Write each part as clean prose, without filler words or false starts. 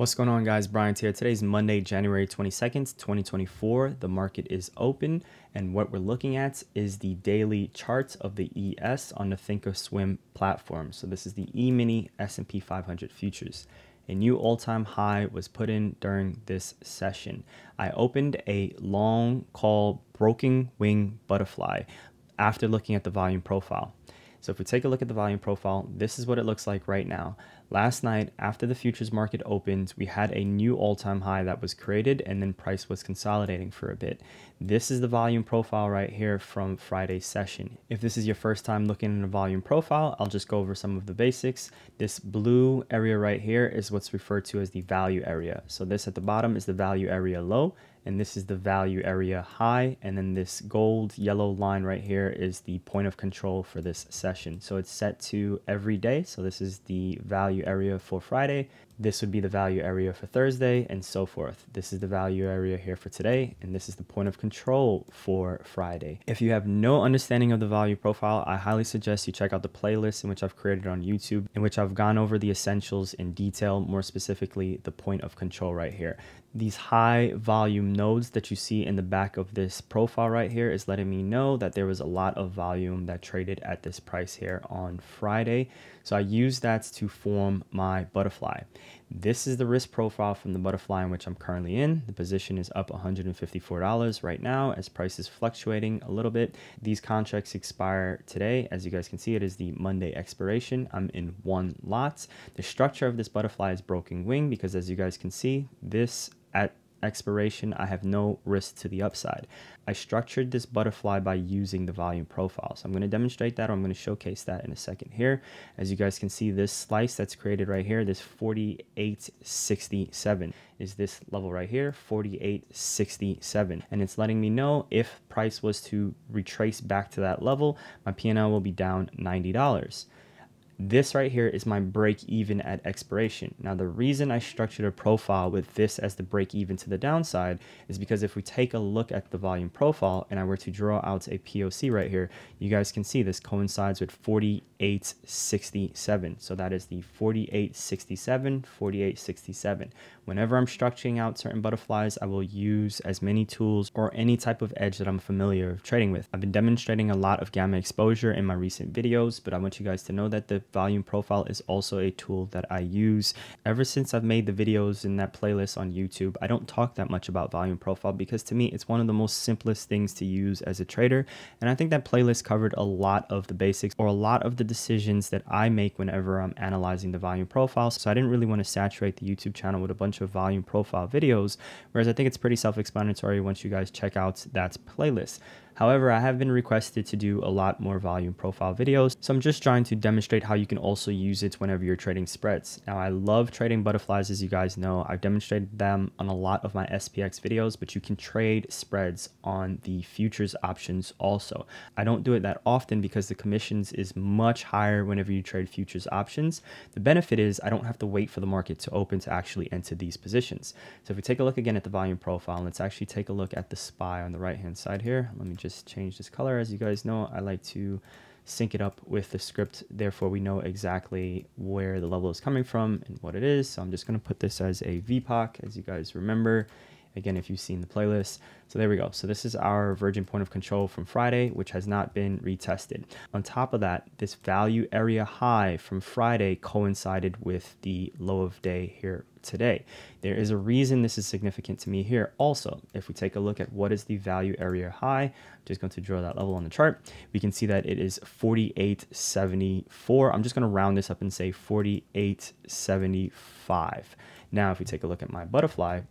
What's going on, guys? Brian here. Today's Monday, January 22nd, 2024. The market is open, and what we're looking at is the daily charts of the ES on the Thinkorswim platform. So this is the E-mini S&P 500 futures. A new all-time high was put in during this session. I opened a long call broken wing butterfly after looking at the volume profile. So if we take a look at the volume profile, this is what it looks like right now. Last night, after the futures market opened, we had a new all-time high that was created, and then price was consolidating for a bit. This is the volume profile right here from Friday's session. If this is your first time looking at a volume profile, I'll just go over some of the basics. This blue area right here is what's referred to as the value area. So this at the bottom is the value area low, and this is the value area high, and then this gold yellow line right here is the point of control for this session. So it's set to every day. So this is the value area for Friday, this would be the value area for Thursday, and so forth. This is the value area here for today, and this is the point of control for Friday. If you have no understanding of the value profile, I highly suggest you check out the playlist in which I've created on YouTube, in which I've gone over the essentials in detail, more specifically the point of control right here. These high volume nodes that you see in the back of this profile right here is letting me know that there was a lot of volume that traded at this price here on Friday. So I use that to form my butterfly. This is the risk profile from the butterfly in which I'm currently in. The position is up $154 right now as price is fluctuating a little bit. These contracts expire today. As you guys can see, it is the Monday expiration. I'm in one lot. The structure of this butterfly is broken wing because, as you guys can see, this at expiration, I have no risk to the upside. I structured this butterfly by using the volume profile. So I'm going to demonstrate that, or I'm going to showcase that in a second here. As you guys can see, this slice that's created right here, this 48.67 is this level right here, 48.67. And it's letting me know if price was to retrace back to that level, my P&L will be down $90. This right here is my break even at expiration. Now, the reason I structured a profile with this as the break even to the downside is because if we take a look at the volume profile and I were to draw out a POC right here, you guys can see this coincides with 48.67. So that is the 48.67, 48.67. Whenever I'm structuring out certain butterflies, I will use as many tools or any type of edge that I'm familiar with trading with. I've been demonstrating a lot of gamma exposure in my recent videos, but I want you guys to know that the volume profile is also a tool that I use. Ever since I've made the videos in that playlist on YouTube, I don't talk that much about volume profile because to me, it's one of the most simplest things to use as a trader. And I think that playlist covered a lot of the basics or a lot of the decisions that I make whenever I'm analyzing the volume profile. So I didn't really want to saturate the YouTube channel with a bunch of volume profile videos, whereas I think it's pretty self-explanatory once you guys check out that playlist. However, I have been requested to do a lot more volume profile videos, so I'm just trying to demonstrate how you can also use it whenever you're trading spreads. Now, I love trading butterflies, as you guys know. I've demonstrated them on a lot of my SPX videos, but you can trade spreads on the futures options also. I don't do it that often because the commissions is much higher whenever you trade futures options. The benefit is I don't have to wait for the market to open to actually enter these positions. So if we take a look again at the volume profile, let's actually take a look at the SPY on the right-hand side here. Let me just change this color. As you guys know, I like to sync it up with the script, therefore we know exactly where the level is coming from and what it is. So I'm just going to put this as a VPOC, as you guys remember, again, if you've seen the playlist. So there we go. So this is our virgin point of control from Friday, which has not been retested. On top of that, this value area high from Friday coincided with the low of day here today. There is a reason this is significant to me here. Also, if we take a look at what is the value area high, I'm just going to draw that level on the chart. We can see that it is 48.74. I'm just going to round this up and say 48.75. Now, if we take a look at my butterfly,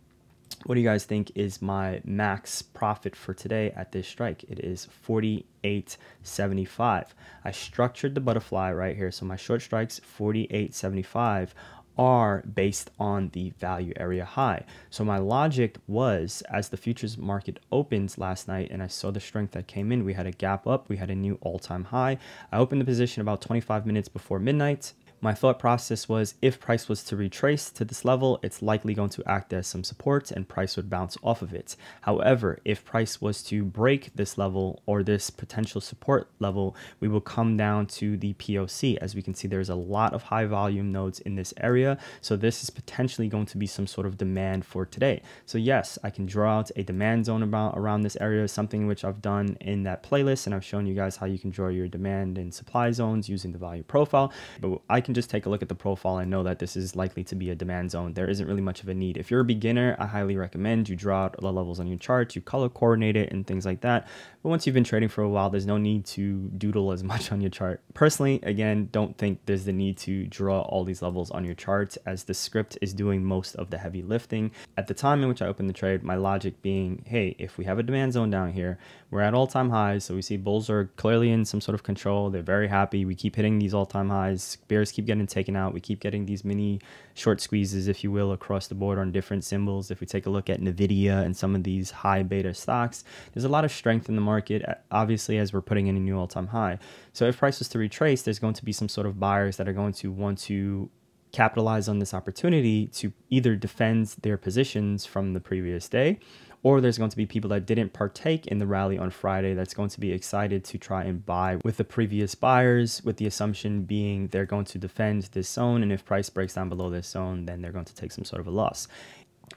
what do you guys think is my max profit for today at this strike? It is 48.75. I structured the butterfly right here. So my short strikes, 48.75, are based on the value area high. So my logic was, as the futures market opened last night and I saw the strength that came in, we had a gap up, we had a new all-time high. I opened the position about 25 minutes before midnight. my thought process was if price was to retrace to this level, it's likely going to act as some support and price would bounce off of it. However, if price was to break this level or this potential support level, we will come down to the POC. As we can see, there's a lot of high volume nodes in this area. So this is potentially going to be some sort of demand for today. So yes, I can draw out a demand zone around this area, something which I've done in that playlist. And I've shown you guys how you can draw your demand and supply zones using the volume profile. But I can just take a look at the profile and know that this is likely to be a demand zone. There isn't really much of a need. If you're a beginner, I highly recommend you draw out the levels on your chart, you color coordinate it and things like that. But once you've been trading for a while, there's no need to doodle as much on your chart. Personally, again, don't think there's the need to draw all these levels on your chart as the script is doing most of the heavy lifting. At the time in which I opened the trade, my logic being, hey, if we have a demand zone down here, we're at all-time highs. So we see bulls are clearly in some sort of control. They're very happy. We keep hitting these all-time highs. Bears keep getting taken out. We keep getting these mini short squeezes, if you will, across the board on different symbols. If we take a look at Nvidia and some of these high beta stocks, there's a lot of strength in the market, obviously, as we're putting in a new all-time high. So if price was to retrace, there's going to be some sort of buyers that are going to want to capitalize on this opportunity to either defend their positions from the previous day, or there's going to be people that didn't partake in the rally on Friday that's going to be excited to try and buy with the previous buyers, with the assumption being they're going to defend this zone, and if price breaks down below this zone, then they're going to take some sort of a loss.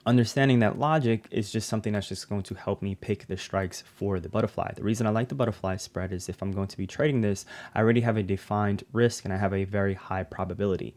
Understanding that logic is just something that's just going to help me pick the strikes for the butterfly. The reason I like the butterfly spread is if I'm going to be trading this, I already have a defined risk and I have a very high probability.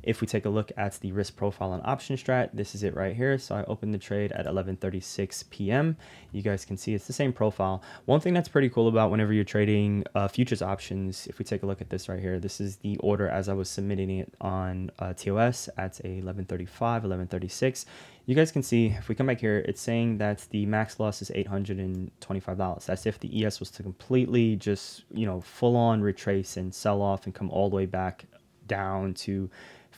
If we take a look at the risk profile on OptionStrat, this is it right here. So I opened the trade at 11:36 p.m. You guys can see it's the same profile. One thing that's pretty cool about whenever you're trading futures options, if we take a look at this right here, this is the order as I was submitting it on TOS at 11:35, 11:36. You guys can see if we come back here, it's saying that the max loss is $825. That's if the ES was to completely just, you know, full on retrace and sell off and come all the way back down to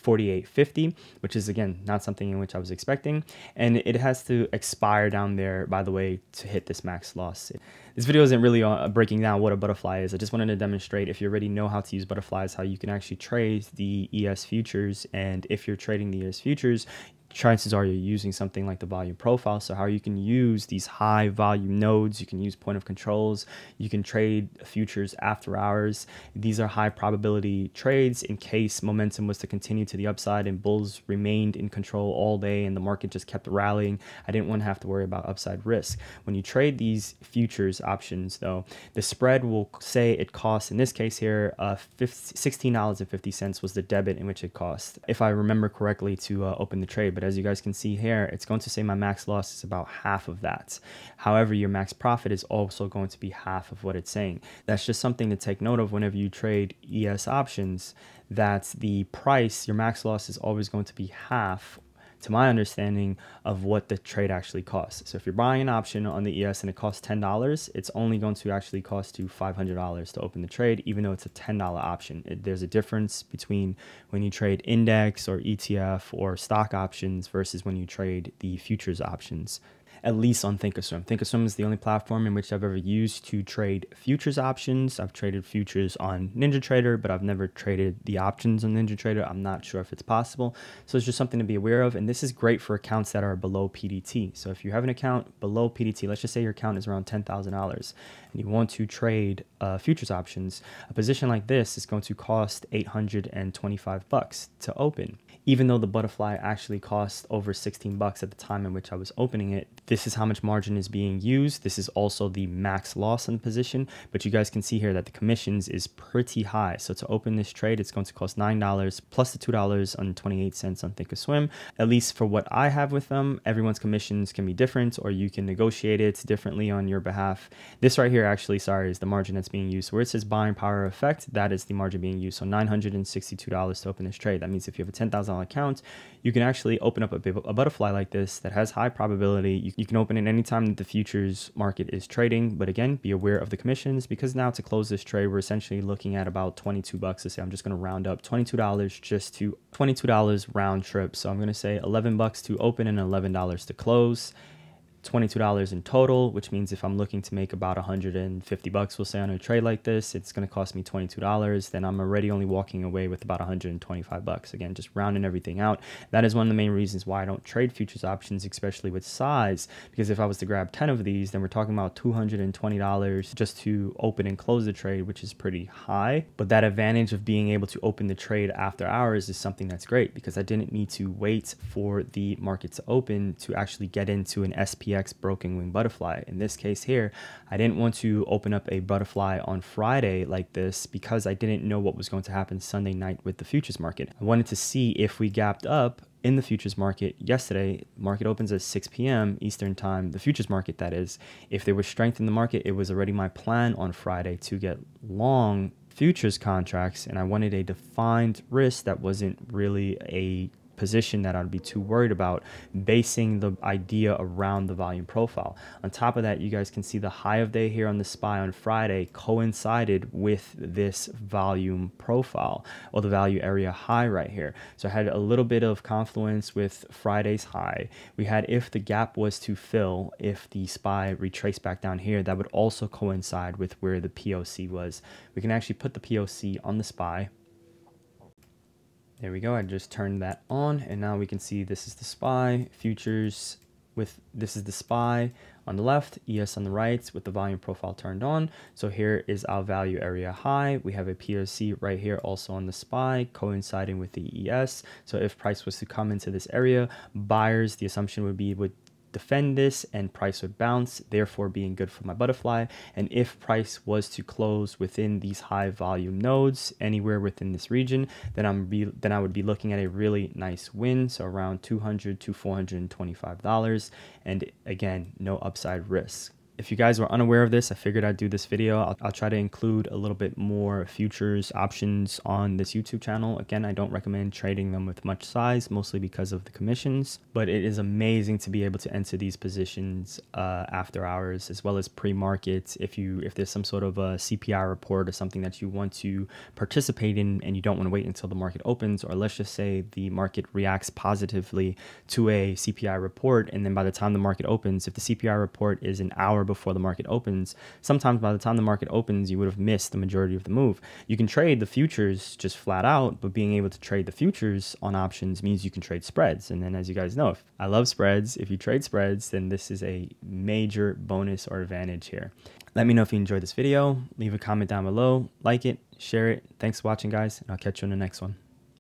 48.50, which is again not something in which I was expecting, and it has to expire down there, by the way, to hit this max loss. This video isn't really breaking down what a butterfly is. I just wanted to demonstrate, if you already know how to use butterflies, how you can actually trade the ES futures. And if you're trading the ES futures, chances are you're using something like the volume profile. So how you can use these high volume nodes, you can use point of controls, you can trade futures after hours. These are high probability trades in case momentum was to continue to the upside and bulls remained in control all day and the market just kept rallying. I didn't want to have to worry about upside risk. When you trade these futures options though, the spread will say it costs, in this case here, $16.50 was the debit in which it cost, if I remember correctly, to open the trade. But as you guys can see here, it's going to say my max loss is about half of that. However, your max profit is also going to be half of what it's saying. That's just something to take note of whenever you trade ES options, that the price, your max loss is always going to be half, to my understanding, of what the trade actually costs. So if you're buying an option on the ES and it costs $10, it's only going to actually cost you $500 to open the trade, even though it's a $10 option. There's a difference between when you trade index or ETF or stock options versus when you trade the futures options. At least on Thinkorswim. Thinkorswim is the only platform in which I've ever used to trade futures options. I've traded futures on NinjaTrader, but I've never traded the options on NinjaTrader. I'm not sure if it's possible. So it's just something to be aware of. And this is great for accounts that are below PDT. So if you have an account below PDT, let's just say your account is around $10,000 and you want to trade futures options, a position like this is going to cost $825 to open. Even though the butterfly actually cost over $16 at the time in which I was opening it, this is how much margin is being used. This is also the max loss in the position, but you guys can see here that the commissions is pretty high. So to open this trade, it's going to cost $9 plus the $2.28 on Thinkorswim. At least for what I have with them, everyone's commissions can be different, or you can negotiate it differently on your behalf. This right here, actually, sorry, is the margin that's being used. Where it says buying power effect, that is the margin being used. So $962 to open this trade. That means if you have a $10,000 account, you can actually open up a butterfly like this that has high probability. You can open it anytime that the futures market is trading, but again, be aware of the commissions, because now to close this trade, we're essentially looking at about $22. Let's say I'm just going to round up $22 just to $22 round trip. So I'm going to say $11 to open and $11 to close. $22 in total, which means if I'm looking to make about 150 bucks, we'll say, on a trade like this, it's going to cost me $22. Then I'm already only walking away with about 125 bucks. Again, just rounding everything out. That is one of the main reasons why I don't trade futures options, especially with size, because if I was to grab 10 of these, then we're talking about $220 just to open and close the trade, which is pretty high. But that advantage of being able to open the trade after hours is something that's great, because I didn't need to wait for the market to open to actually get into an SPX broken wing butterfly. In this case here, I didn't want to open up a butterfly on Friday like this because I didn't know what was going to happen Sunday night with the futures market. I wanted to see if we gapped up in the futures market yesterday. Market opens at 6 p.m. Eastern time, the futures market that is. If there was strength in the market, it was already my plan on Friday to get long futures contracts, and I wanted a defined risk that wasn't really a position that I'd be too worried about, basing the idea around the volume profile. On top of that, you guys can see the high of day here on the SPY on Friday coincided with this volume profile, or the value area high right here. So I had a little bit of confluence with Friday's high. We had, if the gap was to fill, if the SPY retraced back down here, that would also coincide with where the POC was. We can actually put the POC on the SPY. There we go, I just turned that on, and now we can see this is the SPY futures with, this is the SPY on the left, ES on the right, with the volume profile turned on. So here is our value area high. We have a POC right here also on the SPY coinciding with the ES. So if price was to come into this area, buyers, the assumption would be, would defend this and price would bounce, therefore being good for my butterfly. And if price was to close within these high volume nodes anywhere within this region, then I would be looking at a really nice win, so around $200 to $425, and again, no upside risk. If you guys were unaware of this, I figured I'd do this video. I'll try to include a little bit more futures options on this YouTube channel. Again, I don't recommend trading them with much size, mostly because of the commissions, but it is amazing to be able to enter these positions after hours, as well as pre-market. If there's some sort of a CPI report or something that you want to participate in and you don't want to wait until the market opens, or let's just say the market reacts positively to a CPI report, and then by the time the market opens, if the CPI report is an hour before the market opens, sometimes by the time the market opens, you would have missed the majority of the move. You can trade the futures just flat out, but being able to trade the futures on options means you can trade spreads. And then, as you guys know, if I love spreads, if you trade spreads, then this is a major bonus or advantage here. Let me know if you enjoyed this video. Leave a comment down below, like it, share it. Thanks for watching, guys, and I'll catch you in the next one.